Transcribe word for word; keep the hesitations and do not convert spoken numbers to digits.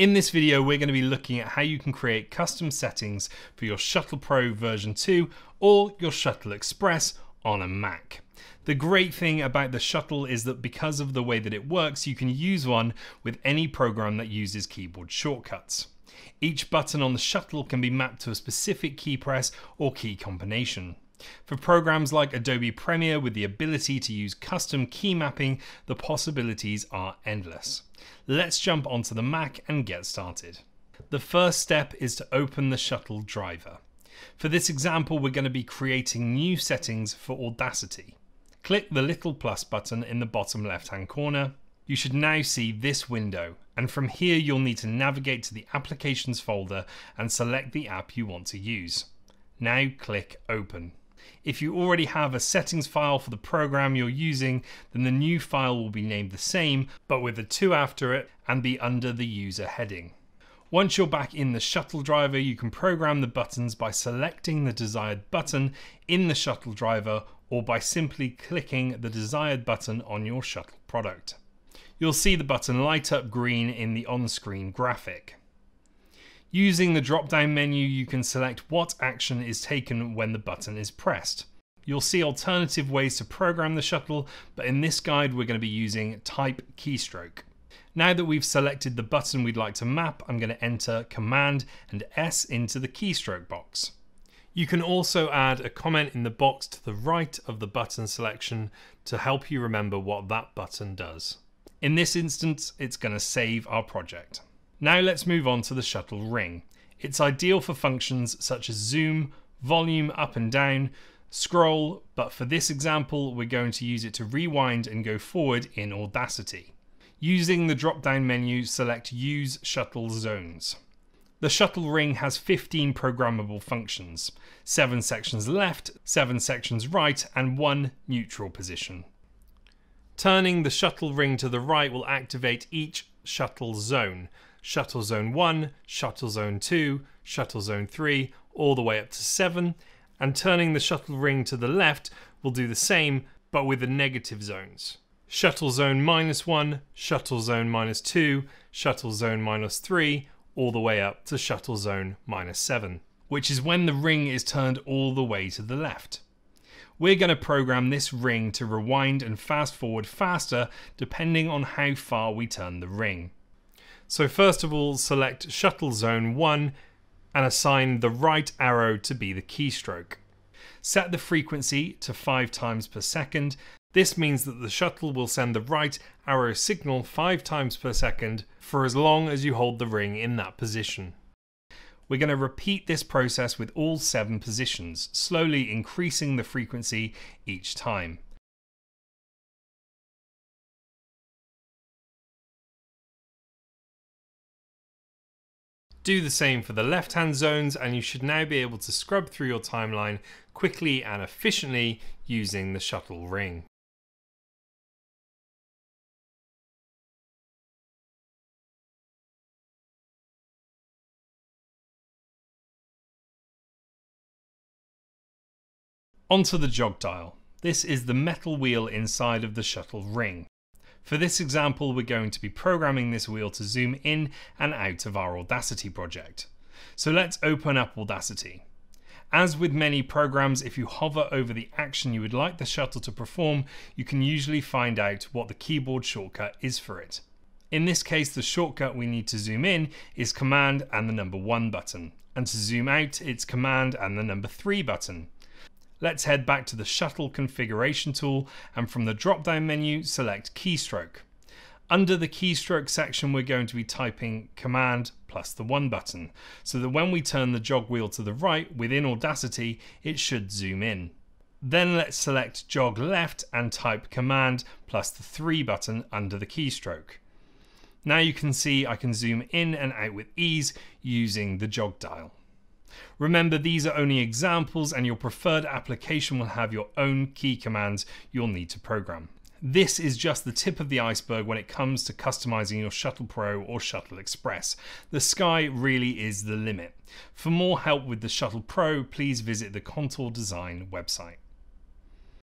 In this video, we're going to be looking at how you can create custom settings for your Shuttle Pro version two or your Shuttle Express on a Mac. The great thing about the Shuttle is that because of the way that it works, you can use one with any program that uses keyboard shortcuts. Each button on the Shuttle can be mapped to a specific key press or key combination. For programs like Adobe Premiere with the ability to use custom key mapping, the possibilities are endless. Let's jump onto the Mac and get started. The first step is to open the Shuttle driver. For this example, we're going to be creating new settings for Audacity. Click the little plus button in the bottom left-hand corner. You should now see this window, and from here you'll need to navigate to the Applications folder and select the app you want to use. Now click Open. If you already have a settings file for the program you're using, then the new file will be named the same, but with a two after it, and be under the user heading. Once you're back in the Shuttle driver, you can program the buttons by selecting the desired button in the Shuttle driver, or by simply clicking the desired button on your Shuttle product. You'll see the button light up green in the on-screen graphic. Using the drop-down menu, you can select what action is taken when the button is pressed. You'll see alternative ways to program the Shuttle, but in this guide we're going to be using type keystroke. Now that we've selected the button we'd like to map, I'm going to enter Command and S into the keystroke box. You can also add a comment in the box to the right of the button selection to help you remember what that button does. In this instance, it's going to save our project. Now let's move on to the Shuttle ring. It's ideal for functions such as zoom, volume up and down, scroll, but for this example, we're going to use it to rewind and go forward in Audacity. Using the drop-down menu, select Use Shuttle Zones. The Shuttle ring has fifteen programmable functions, seven sections left, seven sections right, and one neutral position. Turning the Shuttle ring to the right will activate each Shuttle zone. Shuttle Zone one, Shuttle Zone two, Shuttle Zone three, all the way up to seven, and turning the Shuttle ring to the left will do the same, but with the negative zones. Shuttle Zone minus one, Shuttle Zone minus two, Shuttle Zone minus three, all the way up to Shuttle Zone minus seven, which is when the ring is turned all the way to the left. We're going to program this ring to rewind and fast forward faster depending on how far we turn the ring. So first of all, select Shuttle Zone one and assign the right arrow to be the keystroke. Set the frequency to five times per second. This means that the Shuttle will send the right arrow signal five times per second for as long as you hold the ring in that position. We're going to repeat this process with all seven positions, slowly increasing the frequency each time. Do the same for the left-hand zones, and you should now be able to scrub through your timeline quickly and efficiently using the Shuttle ring. Onto the jog dial. This is the metal wheel inside of the Shuttle ring. For this example, we're going to be programming this wheel to zoom in and out of our Audacity project. So let's open up Audacity. As with many programs, if you hover over the action you would like the Shuttle to perform, you can usually find out what the keyboard shortcut is for it. In this case, the shortcut we need to zoom in is Command and the number one button, and to zoom out, it's Command and the number three button. Let's head back to the Shuttle configuration tool and from the drop-down menu, select keystroke. Under the keystroke section, we're going to be typing Command plus the one button, so that when we turn the jog wheel to the right within Audacity, it should zoom in. Then let's select jog left and type Command plus the three button under the keystroke. Now you can see I can zoom in and out with ease using the jog dial. Remember, these are only examples and your preferred application will have your own key commands you'll need to program. This is just the tip of the iceberg when it comes to customizing your Shuttle Pro or Shuttle Express. The sky really is the limit. For more help with the Shuttle Pro, please visit the Contour Design website.